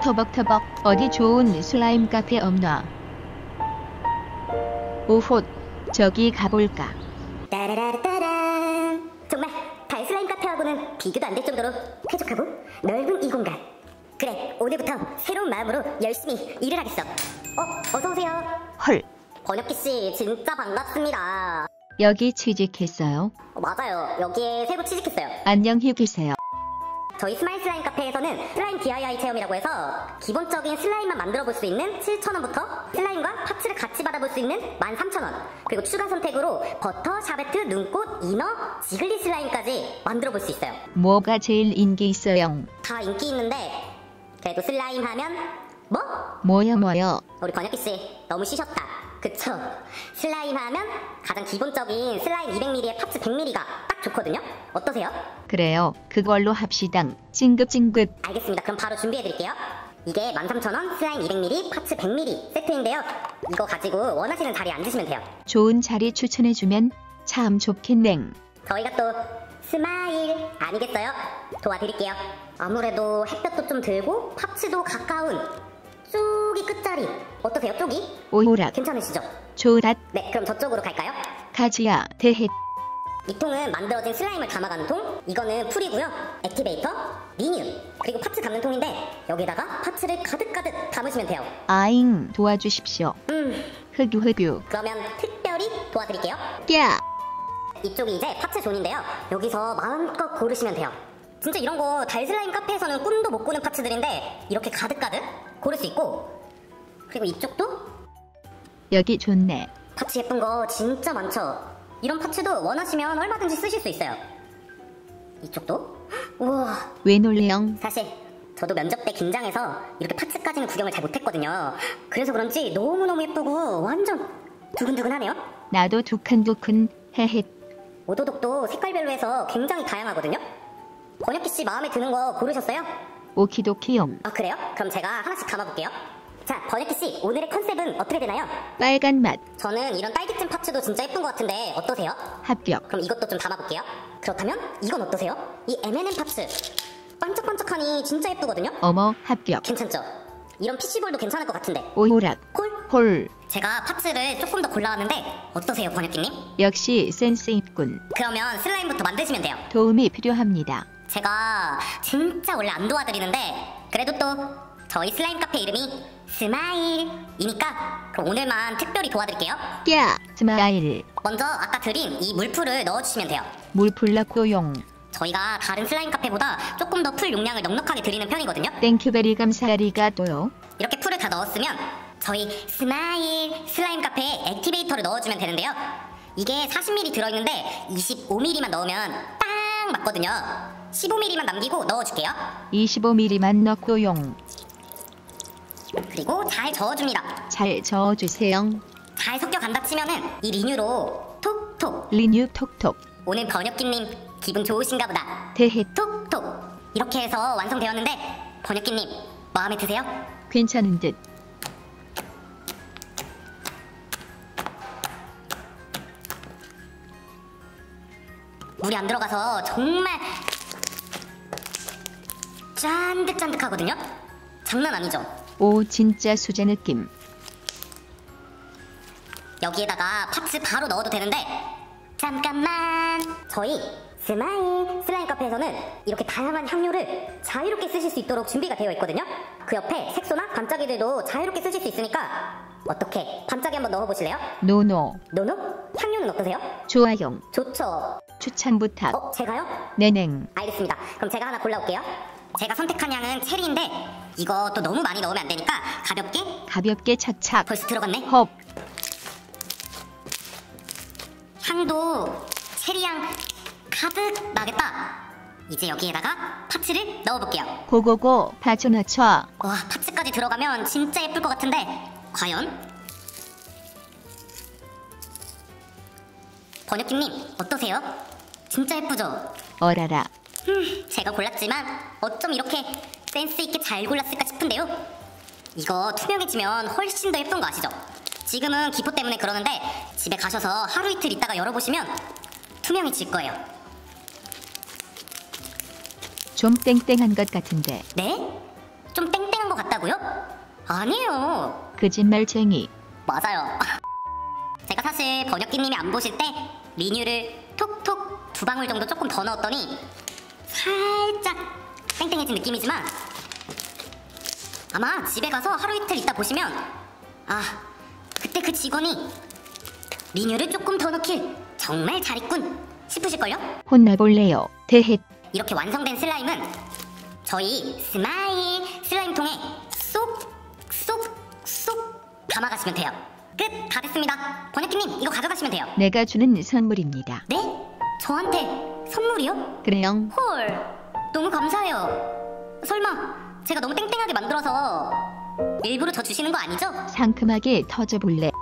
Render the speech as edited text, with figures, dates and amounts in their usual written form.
터벅터벅 어디 좋은 슬라임 카페 없나? 오호, 저기 가볼까? 따라라따라. 정말 발슬라임 카페하고는 비교도 안 될 정도로 쾌적하고 넓은 이 공간. 그래, 오늘부터 새로운 마음으로 열심히 일을 하겠어. 어서오세요. 헐, 번역기씨 진짜 반갑습니다. 여기 취직했어요? 맞아요, 여기에 새로 취직했어요. 안녕히 계세요. 저희 스마일슬라임 카페에서는 슬라임 DIY 체험이라고 해서 기본적인 슬라임만 만들어볼 수 있는 7,000원부터 슬라임과 파츠를 같이 받아볼 수 있는 13,000원, 그리고 추가 선택으로 버터, 샤베트, 눈꽃, 이너, 지글리 슬라임까지 만들어볼 수 있어요. 뭐가 제일 인기 있어요? 다 인기 있는데 그래도 슬라임 하면 뭐? 뭐요? 우리 번역기씨 너무 쉬셨다. 그쵸? 슬라임 하면 가장 기본적인 슬라임 200ml에 팝스 100ml가 딱 좋거든요? 어떠세요? 그래요, 그걸로 합시다. 찡긋찡긋. 알겠습니다. 그럼 바로 준비해드릴게요. 이게 13,000원 슬라임 200ml 팝스 100ml 세트인데요, 이거 가지고 원하시는 자리에 앉으시면 돼요. 좋은 자리 추천해주면 참 좋겠넹. 저희가 또 스마일 아니겠어요? 도와드릴게요. 아무래도 햇볕도 좀 들고 팝스도 가까운 쪼기 끝자리 어떠세요? 쪼기? 오호라, 괜찮으시죠? 좋라. 네, 그럼 저쪽으로 갈까요? 가지야 대해. 이 통은 만들어진 슬라임을 담아가는 통, 이거는 풀이고요, 액티베이터, 리뉴, 그리고 파츠 담는 통인데 여기다가 파츠를 가득가득 담으시면 돼요. 아잉, 도와주십시오. 흑유. 그러면 특별히 도와드릴게요. 야, 이쪽이 이제 파츠 존인데요, 여기서 마음껏 고르시면 돼요. 진짜 이런 거 달슬라임 카페에서는 꿈도 못 꾸는 파츠들인데 이렇게 가득가득 고를 수 있고, 그리고 이쪽도 여기 좋네. 파츠 예쁜 거 진짜 많죠? 이런 파츠도 원하시면 얼마든지 쓰실 수 있어요. 이쪽도? 우와, 왜 놀래요? 사실 저도 면접 때 긴장해서 이렇게 파츠까지는 구경을 잘 못했거든요. 그래서 그런지 너무너무 예쁘고 완전 두근두근하네요. 나도 두근두근. 헤헤. 오도독도 색깔별로 해서 굉장히 다양하거든요. 번역기씨 마음에 드는 거 고르셨어요? 오키도키요. 아, 그래요? 그럼 제가 하나씩 담아볼게요. 자, 번역기씨 오늘의 컨셉은 어떻게 되나요? 빨간 맛. 저는 이런 딸기찜 파츠도 진짜 예쁜 것 같은데 어떠세요? 합격. 그럼 이것도 좀 담아볼게요. 그렇다면 이건 어떠세요? 이 M&M 파츠 반짝반짝하니 진짜 예쁘거든요? 어머, 합격. 괜찮죠? 이런 피시볼도 괜찮을 것 같은데. 오호락. 콜. 제가 파츠를 조금 더 골라왔는데 어떠세요, 번역기님? 역시 센스 있군. 그러면 슬라임부터 만드시면 돼요. 도움이 필요합니다. 제가 진짜 원래 안 도와드리는데 그래도 또 저희 슬라임 카페 이름이 스마일이니까 그럼 오늘만 특별히 도와드릴게요. 야, 스마일. 먼저 아까 드린 이 물풀을 넣어주시면 돼요. 물풀 넣고용. 저희가 다른 슬라임 카페보다 조금 더 풀 용량을 넉넉하게 드리는 편이거든요. 땡큐베리 감사리가 또요. 이렇게 풀을 다 넣었으면 저희 스마일 슬라임 카페에 액티베이터를 넣어주면 되는데요, 이게 40ml 들어있는데 25ml만 넣으면 딱 맞거든요. 15ml만 남기고 넣어줄게요. 25ml만 넣고용. 그리고 잘 저어줍니다. 잘 저어주세요. 잘 섞여간다 치면은 이 리뉴로 톡톡. 리뉴 톡톡. 오늘 번역기님 기분 좋으신가 보다. 대해. 톡톡. 이렇게 해서 완성되었는데 번역기님 마음에 드세요? 괜찮은 듯. 물이 안 들어가서 정말 짠득짠득하거든요? 장난 아니죠? 오, 진짜 수제 느낌. 여기에다가 파츠 바로 넣어도 되는데 잠깐만, 저희 스마일 슬라임 카페에서는 이렇게 다양한 향료를 자유롭게 쓰실 수 있도록 준비가 되어 있거든요? 그 옆에 색소나 반짝이들도 자유롭게 쓰실 수 있으니까 어떻게 반짝이 한번 넣어보실래요? 노노? 향료는 어떠세요? 좋아요. 좋죠. 추천 부탁. 제가요? 네넹. 알겠습니다. 그럼 제가 하나 골라올게요. 제가 선택한 향은 체리인데 이것도 너무 많이 넣으면 안 되니까 가볍게 착착. 벌써 들어갔네. 헙. 향도 체리향 가득 나겠다. 이제 여기에다가 파츠를 넣어볼게요. 고고고, 파츠 넣쳐. 와, 파츠까지 들어가면 진짜 예쁠 것 같은데 과연? 번역기님 어떠세요? 진짜 예쁘죠? 어라라. 제가 골랐지만 어쩜 이렇게 센스있게 잘 골랐을까 싶은데요, 이거 투명해지면 훨씬 더 예쁜 거 아시죠? 지금은 기포 때문에 그러는데 집에 가셔서 하루 이틀 있다가 열어보시면 투명해질 거예요. 좀 땡땡한 것 같은데. 네? 좀 땡땡한 것 같다고요? 진짜고요? 아니에요. 거짓말쟁이. 맞아요. 제가 사실 번역기님이 안 보실 때 리뉴를 톡톡 두 방울 정도 조금 더 넣었더니 살짝 땡땡해진 느낌이지만 아마 집에 가서 하루 이틀 있다 보시면 아, 그때 그 직원이 리뉴를 조금 더 넣길 정말 잘했군 싶으실걸요? 혼나볼래요. 대헷. 이렇게 완성된 슬라임은 저희 스마일 슬라임통에 쏙쏙쏙 담아가시면 돼요. 끝! 다 됐습니다. 번역기님 이거 가져가시면 돼요. 내가 주는 선물입니다. 네? 저한테 선물이요? 그래요. 헐, 너무 감사해요. 설마 제가 너무 땡땡하게 만들어서 일부러 저 주시는 거 아니죠? 상큼하게 터져볼래.